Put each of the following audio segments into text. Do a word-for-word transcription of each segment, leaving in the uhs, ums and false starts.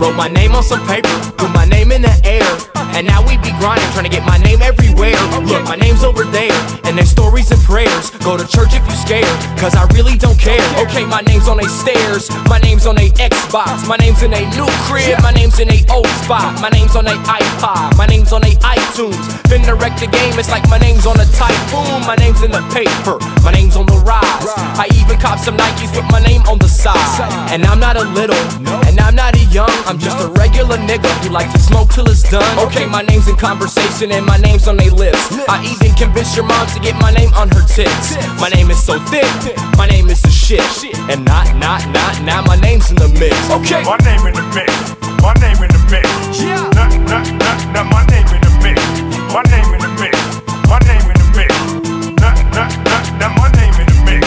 wrote my name on some paper, threw my name in the air, and now we be grinding, trying to get my name everywhere. Look, my name's over there, and there's stories and prayers. Go to church if you scared, cause I really don't care. Okay, my name's on they stairs, my name's on they Xbox, my name's in they new crib, my name's in they old spot, my name's on they iPod, my name's on they iTunes. Been to wreck the game, it's like my name's on a typhoon. My name's in the paper, my name's on the rise. I even copped some Nikes with my name on the side. And I'm not a little, and I'm not a young, I'm just a regular nigga who likes to smoke till it's done. Okay, my name's in conversation and my name's on they lips. I even convinced your mom to get my name on her tits. My name is so thick, my name is the shit. And not, not, not, now my name's in the mix. Okay, my name in the mix, my name in the mix. Not, not, not, not, my name in the mix. My name in the mix, my name in the mix. Not, not, not, not, my name in the mix.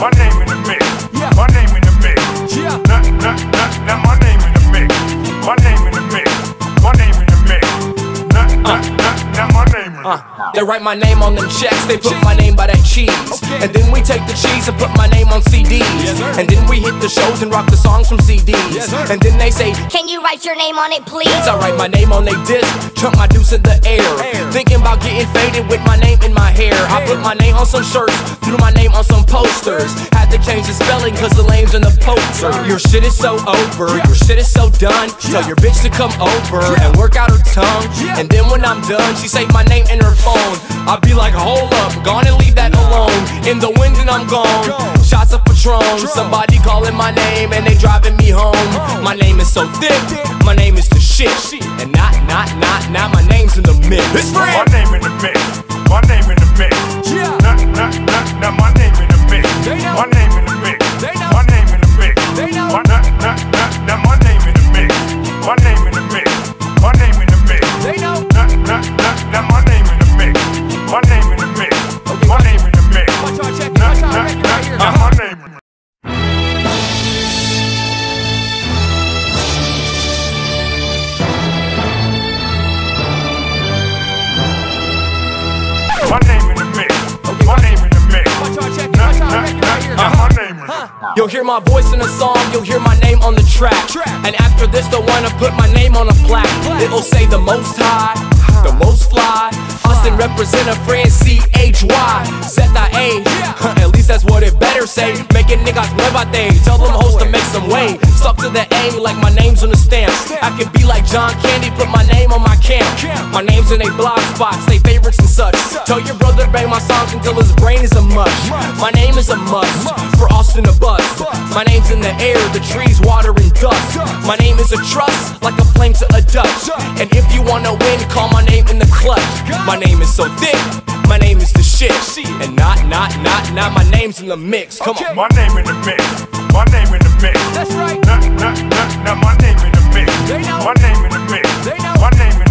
My name in the mix, my name in the mix. Not, not, not, not, my name in the mix. My name in the mix, my name in the mix. Not, not, not, not, my name in the mix. They write my name on them checks, they put my name by that cheese. And then we take the cheese and put my name on C Ds. And then we hit the shows and rock the songs from C Ds. And then they say, can you write your name on it please? I write my name on they disc, chunk my deuce in the air. Thinking about getting faded with my name in my hair. I put my name on some shirts, threw my name on some posters. Had to change the spelling cause the lame's in the poster. Your shit is so over, your shit is so done. Tell your bitch to come over and work out her tongue. And then when I'm done, she saved my name in her phone. I be like, hold up, gone and leave that alone. In the wind and I'm gone. Shots of Patron, somebody calling my name and they driving me home. My name is so thick, my name is the shit. And not, not, not, now my name's in the mix. My name in the mix, my name in the mix. Not, not, not, now my name in the mix. My name in the mix, my name in the mix. Not, not, not, now my name in the mix. My name in the mix, my name in the mix. Not, not, not, now my name in the mix. My name in the mix. Okay, my name in the mix. Watch out, check it. Watch out, check it right here. My name in the mix. My name in the mix. My name in the mix. Watch out, check it. Watch out, check it right here. My name in the mix. You'll hear my voice in a song. You'll hear my name on the track. And after this, they'll wanna put my name on a plaque. It'll say the most high, the most fly. Austin represent a friend, C H Y. Set the A, at least that's what it better say. Making niggas nueva thing, tell them hoes to make some way. Suck to the A like my name's on the stamp. I can be like John Candy, put my name on my camp. My name's in they blog spots, they favorites and such. Tell your brother bang my songs until his brain is a mush. My name is a must, for Austin to bust. My name's in the air, the trees, water and dust. My name is a trust, like a flame to a Dutch. And if you wanna win, call my name in the clutch. My name is so thick, my name is the shit. And not, not, not, now my name's in the mix. Come on. My name in the mix, my name in the mix. That's right. Not, not, not, now my name in the mix. My name in the mix, my name in the mix.